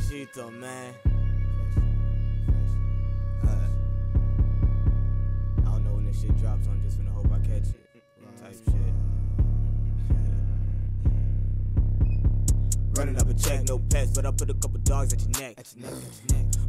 Freshito, man. Fresh. I don't know when this shit drops, so I'm just gonna hope I catch it. Type shit. Running up a check, no pets, but I put a couple dogs at your neck.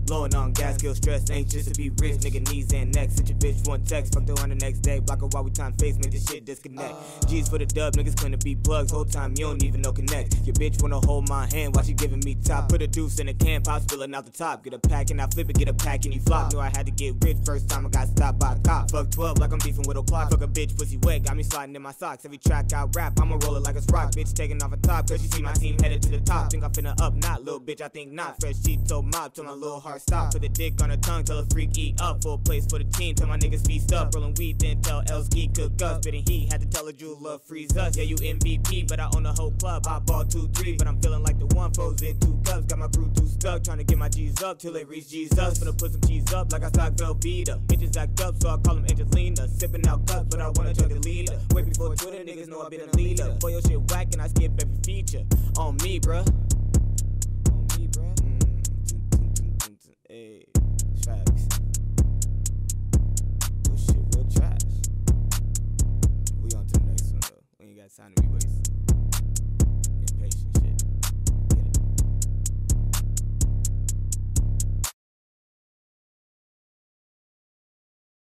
Blowing on gas, kill stress, anxious to be rich, nigga knees and necks. Hit your bitch one text, fucked around the next day. Block her while we time face, make this shit disconnect. G's for the dub, niggas claim to be plugs. Whole time you don't even know connect. Your bitch wanna hold my hand while she giving me top. Put a deuce in a can, pop spilling out the top. Get a pack and I flip it, get a pack and you flop. Knew I had to get rich, first time I got stopped by a cop. Fuck 12 like I'm beefing with O'Clock. Fuck a bitch pussy wet, got me sliding in my socks. Every track I rap, I'ma roll it like it's rock. Bitch taking off a top, cause you see my team headed to the top. Think I finna up, not little bitch, I think not. Fresh sheep told mob, till my little heart stop. Put the dick on her tongue, tell a freak eat up. Full place for the team, tell my niggas feast up. Rolling weed, then tell Elski cook us. Spitting heat, had to tell a jeweler freeze us. Yeah, you MVP, but I own the whole club. I ball 2-3, but I'm feeling like the one. Foes in two cups, got my crew too stuck. Trying to get my G's up till they reach G's up. Gonna put some G's up like I stock Velveeta. Bitches act up, so I call them Angelina. Sipping out cups, but I wanna chug the leader. Way before Twitter, niggas know I been a leader. Boy, your shit whack and I skip every feature. On me, bruh.